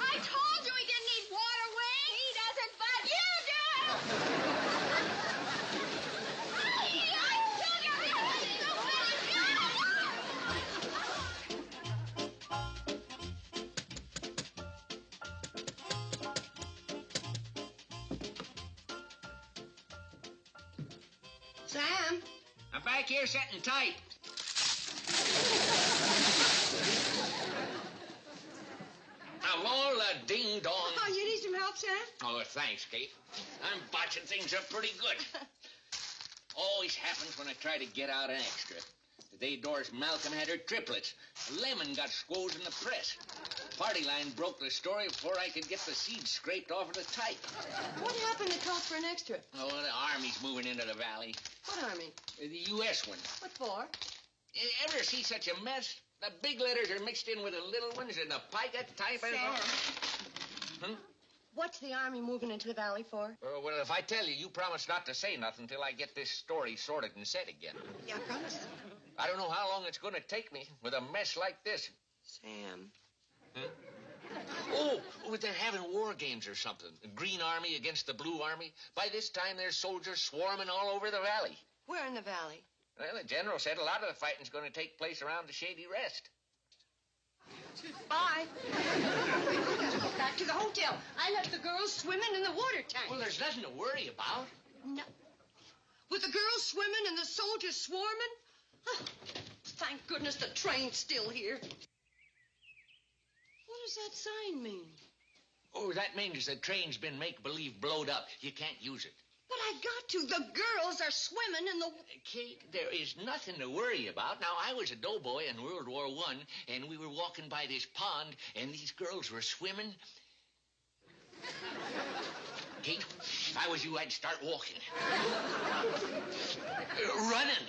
I told you he didn't need water, Wing! He doesn't, but you do! Sam? I'm back here sitting tight. I'm all a ding-dong. Oh, you need some help, Sam? Oh, thanks, Kate. I'm botching things up pretty good. Always happens when I try to get out an extra. The day Doris Malcolm had her triplets, Lemon got squoze in the press. Party line broke the story before I could get the seeds scraped off of the type. What happened to talk for an extra? Oh, the Army's moving into the valley. What Army? The U.S. one. What for? You ever see such a mess? The big letters are mixed in with the little ones and the pica type and all. Hmm? What's the Army moving into the valley for? Well, if I tell you, you promise not to say nothing until I get this story sorted and set again. Yeah, I promise. I don't know how long it's going to take me with a mess like this. Sam. Hmm? Oh, they're having war games or something. The Green Army against the Blue Army. By this time, there's soldiers swarming all over the valley. Where in the valley? Well, the general said a lot of the fighting's going to take place around the Shady Rest. Bye. We gotta go back to the hotel. I left the girls swimming in the water tank. Well, there's nothing to worry about. No. With the girls swimming and the soldiers swarming? Oh, thank goodness the train's still here. What does that sign mean? Oh, that means the train's been make-believe blowed up. You can't use it. But I got to. The girls are swimming in the... Kate, there is nothing to worry about. Now, I was a doughboy in World War I, and we were walking by this pond, and these girls were swimming. Kate, if I was you, I'd start walking. Running.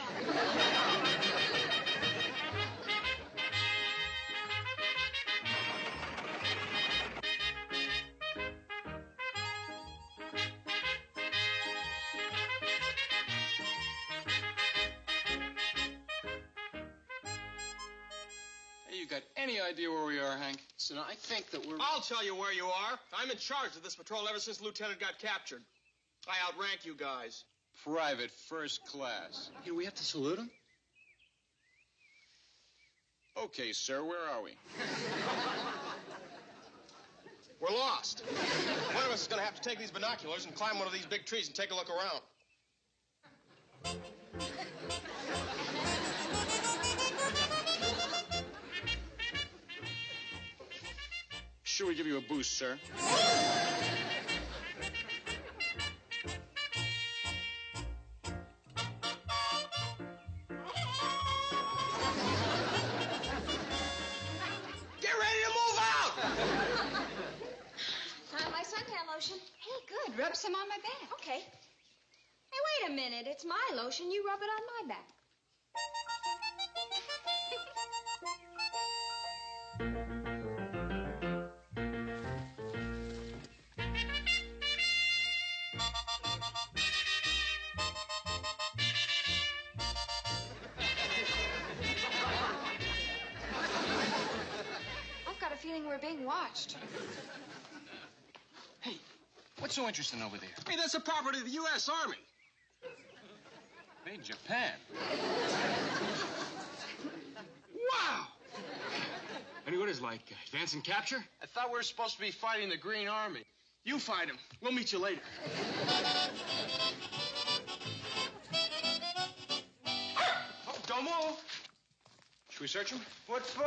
Any idea where we are, Hank? So I think that we're... I'll tell you where you are. I'm in charge of this patrol ever since Lieutenant got captured. I outrank you guys. Private first class. Hey, we have to salute him? Okay, sir, where are we? We're lost. One of us is going to have to take these binoculars and climb one of these big trees and take a look around. Should we give you a boost, sir? Get ready to move out! Found my suntan lotion. Hey, good. Rub some on my back. Okay. Hey, wait a minute. It's my lotion. You rub it on my back. Watched. Hey, what's so interesting over there? Hey, that's the property of the U.S. Army. Made in Japan. Wow! I mean, what is like advance and capture? I thought we were supposed to be fighting the Green Army. You fight him. We'll meet you later. Oh, don't move. Should we search him? What for?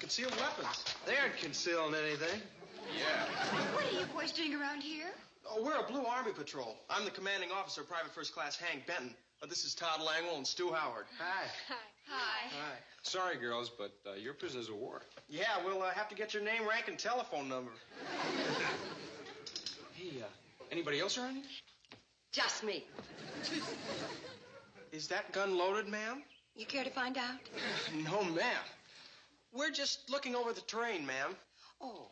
Concealed weapons. They aren't concealing anything. Yeah. What are you boys doing around here? Oh, we're a Blue Army patrol. I'm the commanding officer, Private First Class Hank Benton. This is Todd Langwell and Stu Howard. Hi. Hi. Hi. Hi. Sorry, girls, but you're prisoners of war. Yeah, we'll have to get your name, rank, and telephone number. Hey, anybody else around here? Just me. Is that gun loaded, ma'am? You care to find out? No, ma'am. We're just looking over the terrain, ma'am. Oh.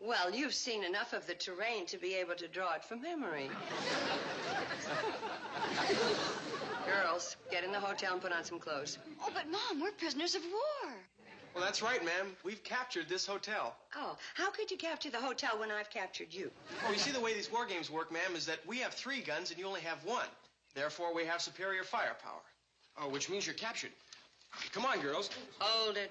Well, you've seen enough of the terrain to be able to draw it from memory. Girls, get in the hotel and put on some clothes. Oh, but, Mom, we're prisoners of war. Well, that's right, ma'am. We've captured this hotel. Oh, how could you capture the hotel when I've captured you? Well, you see the way these war games work, ma'am, is that we have 3 guns and you only have 1. Therefore, we have superior firepower. Oh, which means you're captured. Come on, girls. Hold it.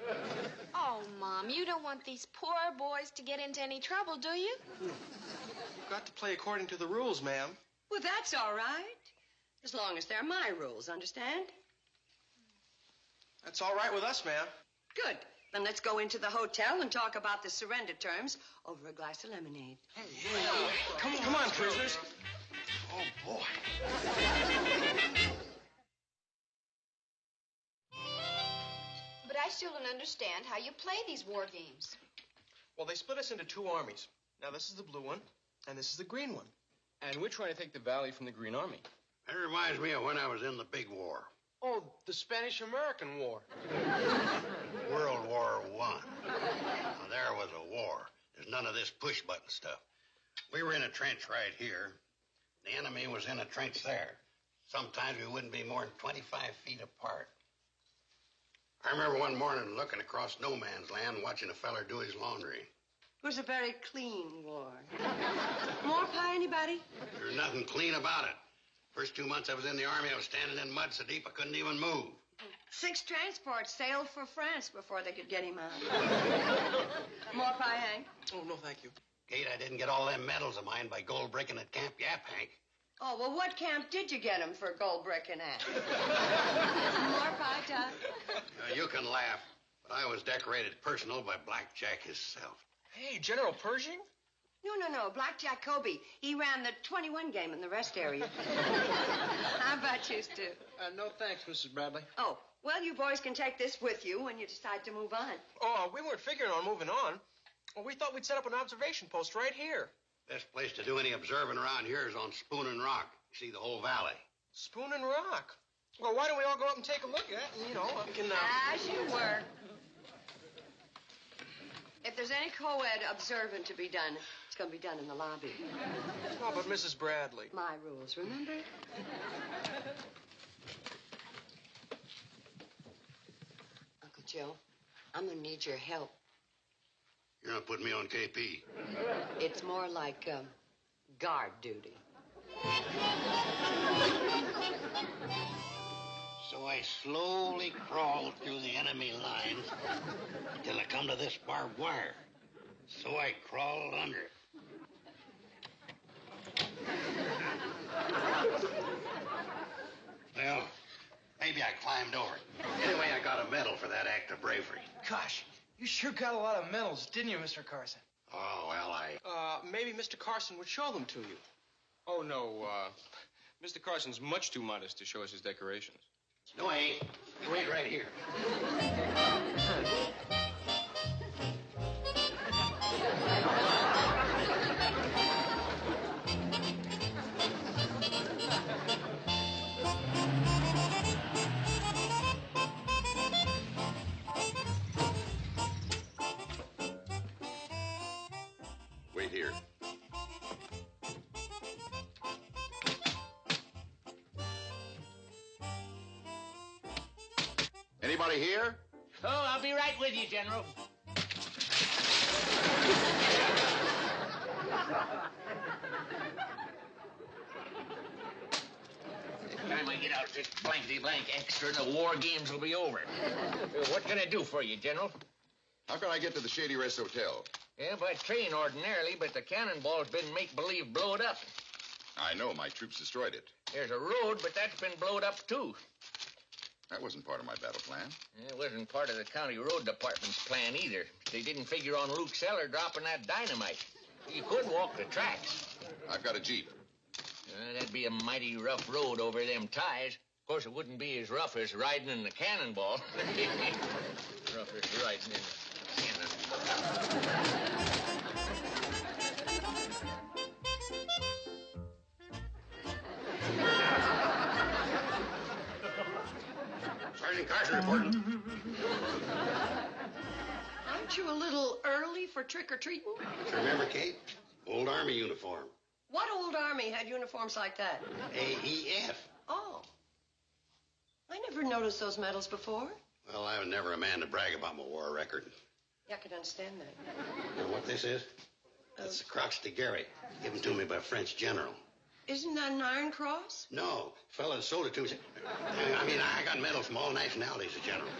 Oh, Mom, you don't want these poor boys to get into any trouble, do you? You've got to play according to the rules, ma'am. Well, that's all right. As long as they're my rules, understand? That's all right with us, ma'am. Good. Then let's go into the hotel and talk about the surrender terms over a glass of lemonade. Hey, hey. Come on, prisoners. Oh, boy. But I still don't understand how you play these war games. Well, they split us into 2 armies. Now, this is the blue one, and this is the green one. And we're trying to take the valley from the Green Army. That reminds me of when I was in the big war. Oh, the Spanish-American War. World War I. Now, there was a war. There's none of this push-button stuff. We were in a trench right here. The enemy was in a trench there. Sometimes we wouldn't be more than 25 feet apart. I remember one morning looking across no man's land, watching a feller do his laundry. It was a very clean war. More pie, anybody? There's nothing clean about it. First 2 months I was in the Army, I was standing in mud so deep I couldn't even move. 6 transports sailed for France before they could get him out. More pie, Hank? Oh, no, thank you. Kate, I didn't get all them medals of mine by gold breaking at Camp Yap, Hank. Oh, well, what camp did you get him for gold breaking at? More pie, Doc? You can laugh, but I was decorated personal by Black Jack himself. Hey, General Pershing? No, Black Jacoby. He ran the 21 game in the rest area. How about you, Stu? No, thanks, Mrs. Bradley. Oh, well, you boys can take this with you when you decide to move on. Oh, we weren't figuring on moving on. Well, we thought we'd set up an observation post right here. Best place to do any observing around here is on Spoonin' Rock. You see the whole valley. Spoonin' Rock? Well, why don't we all go up and take a look at it? You know, I can... As you were. If there's any co-ed observing to be done, it's going to be done in the lobby. Oh, but Mrs. Bradley. My rules, remember? Uncle Joe, I'm going to need your help. You're not putting me on KP. It's more like guard duty. So I slowly crawled through the enemy lines until I come to this barbed wire. So I crawled under it. Well, maybe I climbed over it. Anyway, I got a medal for that act of bravery. Gosh, you sure got a lot of medals, didn't you, Mr. Carson? Oh, well, maybe Mr. Carson would show them to you. Oh, no, Mr. Carson's much too modest to show us his decorations. No, I ain't. You ain't right here. Wait here. Anybody here? Oh, I'll be right with you, General. Next time I get out this blankety-blank extra, the war games will be over. What can I do for you, General? How can I get to the Shady Rest Hotel? Yeah, by train ordinarily, but the cannonball's been make-believe blowed up. I know. My troops destroyed it. There's a road, but that's been blowed up, too. That wasn't part of my battle plan. It wasn't part of the county road department's plan either. They didn't figure on Luke Seller dropping that dynamite. You could walk the tracks. I've got a Jeep. That'd be a mighty rough road over them ties. Of course, it wouldn't be as rough as riding in the cannonball. Rough as riding in the cannonball. Sergeant Carson reporting. Aren't you a little early for trick-or-treating? Remember, Kate? Old Army uniform. What old Army had uniforms like that? AEF. Oh. I never noticed those medals before. Well, I was never a man to brag about my war record. Yeah, I can understand that. You know what this is? That's the Croix de Guerre, given to me by a French general. Isn't that an Iron Cross? No. Fellow that sold it to me said, I mean, I got medals from all nationalities of generals.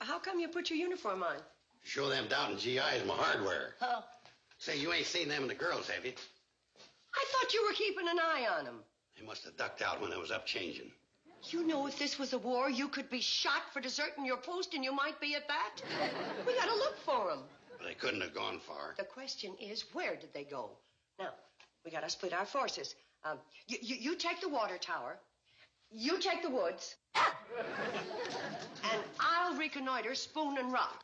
How come you put your uniform on? Show them doubting GIs my hardware. Oh. Say, you ain't seen them and the girls, have you? I thought you were keeping an eye on them. They must have ducked out when I was up changing. You know, if this was a war, you could be shot for deserting your post, and you might be at that. We gotta look for them. But they couldn't have gone far. The question is, where did they go? Now, we gotta split our forces. You take the water tower. You take the woods. And I'll reconnoiter Spoon and Rock.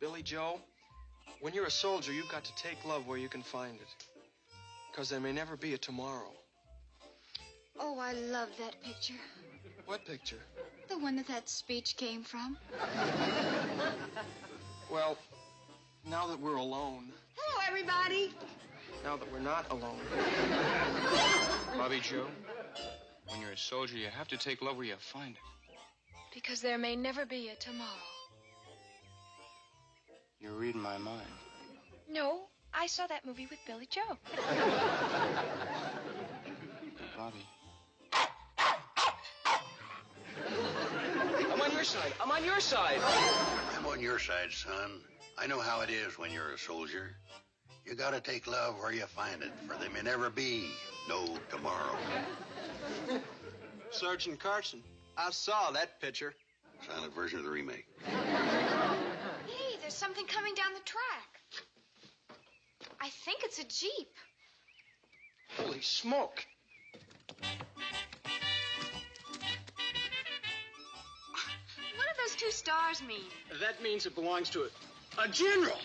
Billie Jo, when you're a soldier, you've got to take love where you can find it. Because there may never be a tomorrow. Oh, I love that picture. What picture? The one that speech came from. Well, now that we're alone... Hello, everybody. Now that we're not alone. Bobbie Jo, when you're a soldier, you have to take love where you find it. Because there may never be a tomorrow. You're reading my mind. No. I saw that movie with Billie Jo. Bobbie. I'm on your side. I'm on your side. I'm on your side, son. I know how it is when you're a soldier. You gotta take love where you find it, for there may never be no tomorrow. Sergeant Carson, I saw that picture. Silent version of the remake. Hey, there's something coming down the track. I think it's a jeep. Holy smoke. What do those two stars mean? That means it belongs to a general.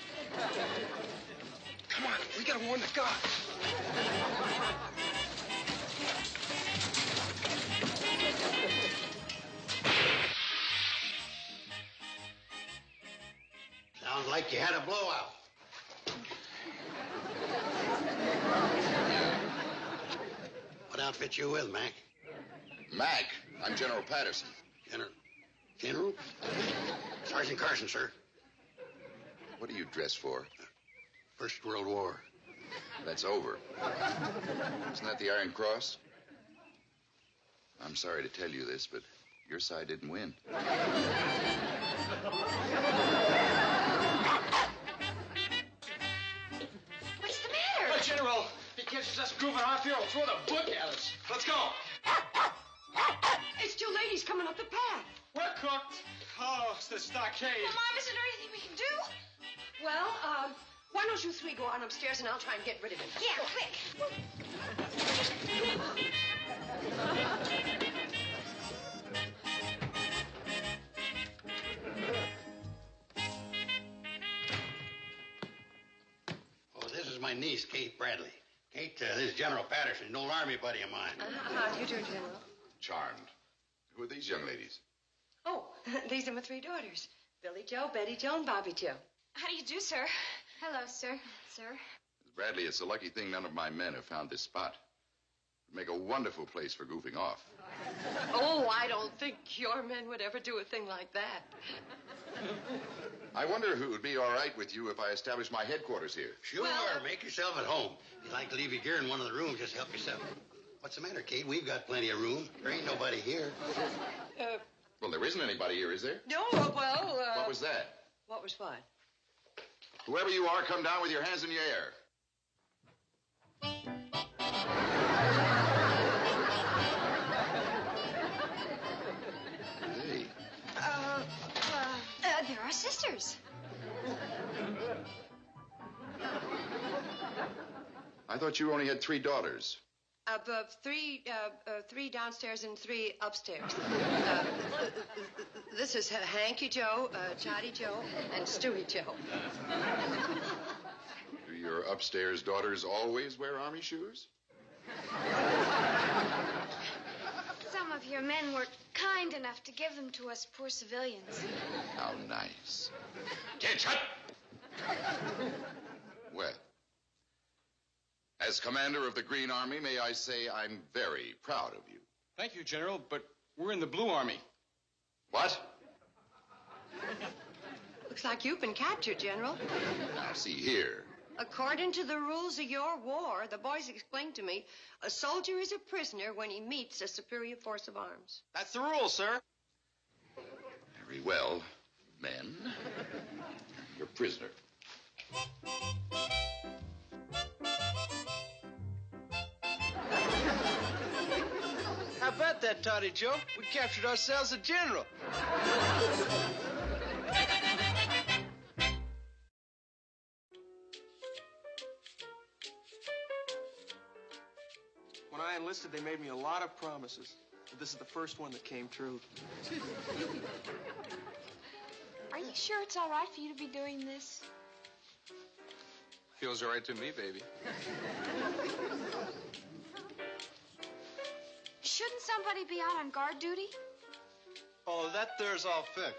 Come on, we gotta warn the guards. Sounds like you had a blowout. What outfit you with, Mac? Mac? I'm General Patterson. General? Sergeant Carson, sir. What do you dress for? First World War. That's over. Isn't that the Iron Cross? I'm sorry to tell you this, but your side didn't win. What's the matter? Oh, General! If he catches us goofing off here, he'll throw the book at us. Let's go. It's two ladies coming up the path. We're cooked. Oh, it's the stockade. Well, Mom, isn't there anything we can do? Well, why don't you three go on upstairs and I'll try and get rid of him. Yeah, quick. Oh, this is my niece, Kate Bradley. Kate, this is General Patterson, an old army buddy of mine. How do you do, General? Charmed. Who are these young ladies? Oh, these are my three daughters. Billie Jo, Betty Jo, and Bobbie Jo. How do you do, sir? Hello, sir. Sir? Miss Bradley, it's a lucky thing none of my men have found this spot. It would make a wonderful place for goofing off. Oh, I don't think your men would ever do a thing like that. I wonder who would be all right with you if I established my headquarters here. Sure, well, make yourself at home. If you'd like to leave your gear in one of the rooms, just help yourself. What's the matter, Kate? We've got plenty of room. There ain't nobody here. Well, there isn't anybody here, is there? No, well... What was that? What was what? Whoever you are, come down with your hands in the air. Hey. They're our sisters. I thought you only had three daughters. Three downstairs and three upstairs. This is Hanky Jo, Johnny Jo, and Stewie Jo. Do your upstairs daughters always wear army shoes? Some of your men were kind enough to give them to us poor civilians. How nice. Get shut! Well, As commander of the Green Army, may I say I'm very proud of you. Thank you, General, but we're in the Blue Army. What? Looks like you've been captured, General. Now, see here. According to the rules of your war, the boys explained to me, a soldier is a prisoner when he meets a superior force of arms. That's the rule, sir. Very well, men. You're a prisoner. How about that, Toddy Joe? We captured ourselves a general. When I enlisted, they made me a lot of promises. But this is the first one that came true. Are you sure it's all right for you to be doing this? Feels all right to me, baby. Shouldn't somebody be out on guard duty? Oh, that there's all fixed.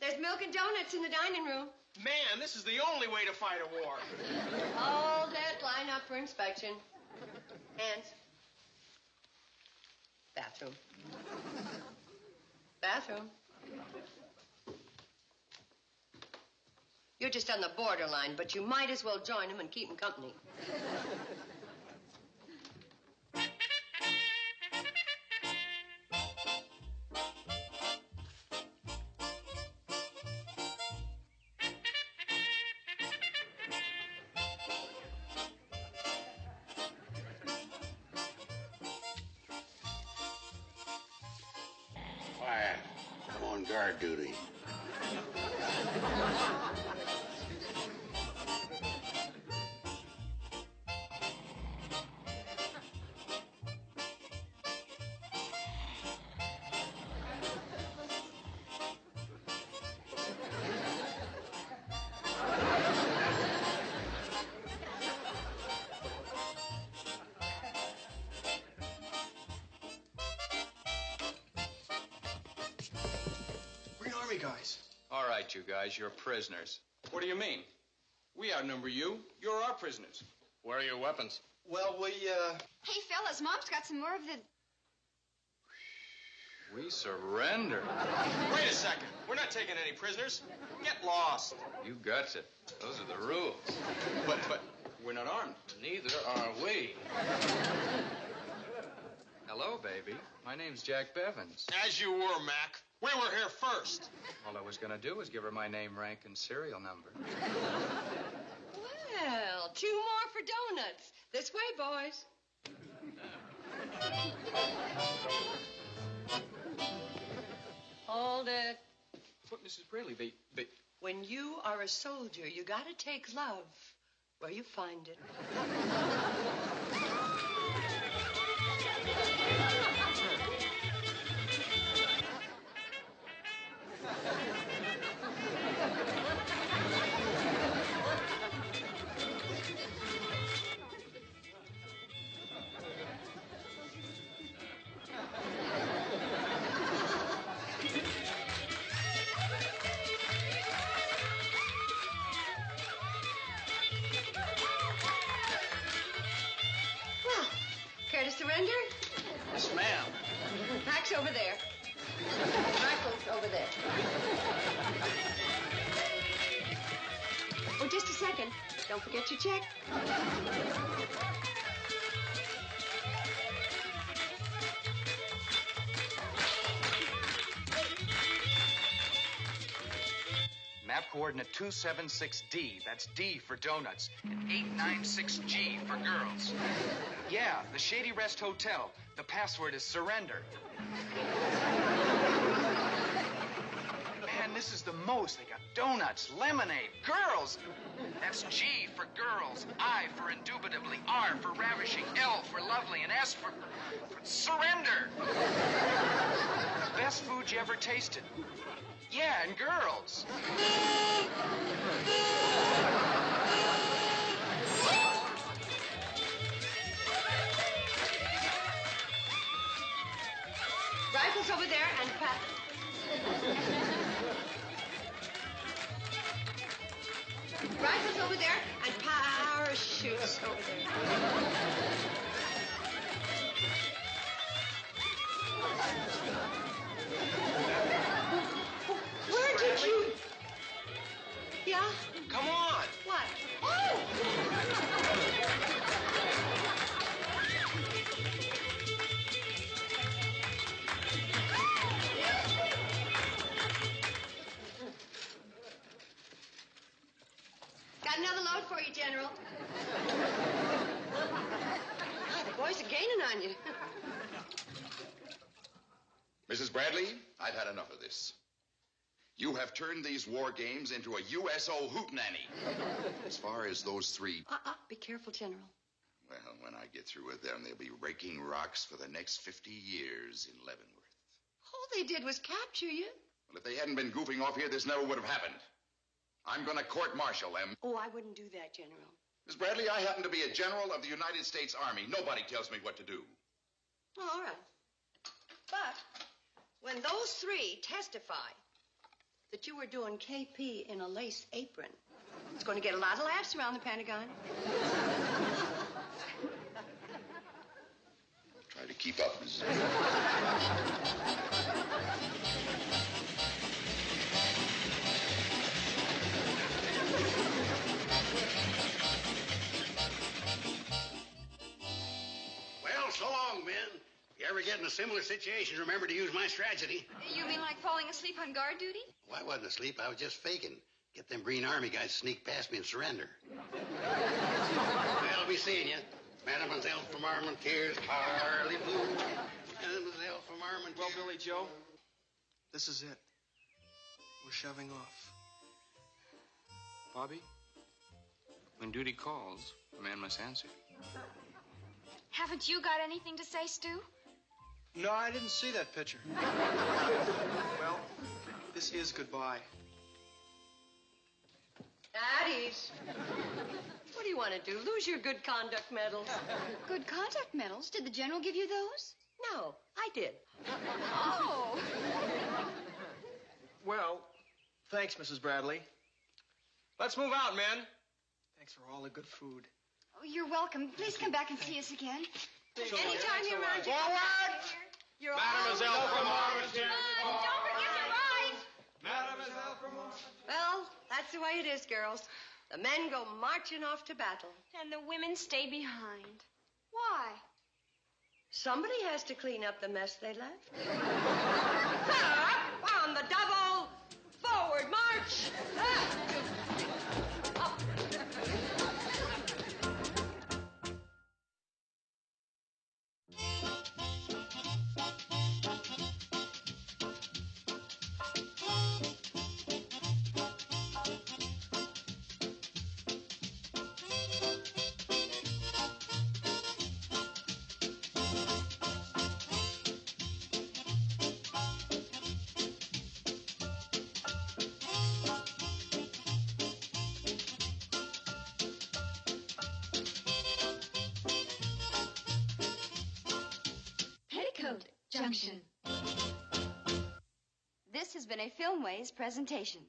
There's milk and donuts in the dining room. Man, this is the only way to fight a war. All that line up for inspection. Hands. Bathroom. Bathroom. You're just on the borderline, but you might as well join them and keep them company. Duty. Guys. All right, you guys, you're prisoners. What do you mean? We outnumber you. You're our prisoners. Where are your weapons? Well, we, Hey, fellas, Mom's got some more of the... We surrender. Wait a second. We're not taking any prisoners. Get lost. You got it. Those are the rules. But we're not armed. Neither are we. Hello, baby. My name's Jack Bevins. As you were, Mac. We were here first. All I was going to do was give her my name, rank, and serial number. Well, two more for donuts. This way, boys. Hold it. But, Mrs. Braley, they... When you are a soldier, you got to take love where you find it. Don't forget your check. Map coordinate 276D. That's D for donuts. And 896G for girls. Yeah, the Shady Rest Hotel. The password is surrender. Man, this is the most. They got donuts, lemonade, girls. That's G for girls, I for indubitably, R for ravishing, L for lovely, and S for surrender. Best food you ever tasted. Yeah, and girls. Yeah? Come on. What? Oh! Got another load for you, General. The boys are gaining on you. Mrs. Bradley, I've had enough of this. You have turned these war games into a USO hootenanny. As far as those three... Be careful, General. Well, when I get through with them, they'll be raking rocks for the next 50 years in Leavenworth. All they did was capture you. Well, if they hadn't been goofing off here, this never would have happened. I'm going to court-martial them. Oh, I wouldn't do that, General. Miss Bradley, I happen to be a general of the United States Army. Nobody tells me what to do. Well, all right. But when those three testify... that you were doing KP in a lace apron. It's going to get a lot of laughs around the Pentagon. Try to keep up, Mrs. Well, so long, men. If you ever get in a similar situation, remember to use my strategy. You mean like falling asleep on guard duty? Well, I wasn't asleep. I was just faking. Get them Green Army guys to sneak past me and surrender. Well, I'll be seeing you. Mademoiselle from Armentières, Harley Blue. Mademoiselle from Armentières. Well, Billie Jo, this is it. We're shoving off. Bobbie, when duty calls, a man must answer. Haven't you got anything to say, Stu? No, I didn't see that picture. Well, this is goodbye. At ease. What do you want to do? Lose your good conduct medals? Good conduct medals? Did the General give you those? No, I did. Oh. Well, thanks, Mrs. Bradley. Let's move out, men. Thanks for all the good food. Oh, you're welcome. Please come back and see us again. Anytime you're around. Forward! You're Mademoiselle from Armentières. Don't forget your ride. Mademoiselle from Armentières. Well, that's the way it is, girls. The men go marching off to battle. And the women stay behind. Why? Somebody has to clean up the mess they left. Up on the double. Forward march. This has been a Filmways presentation.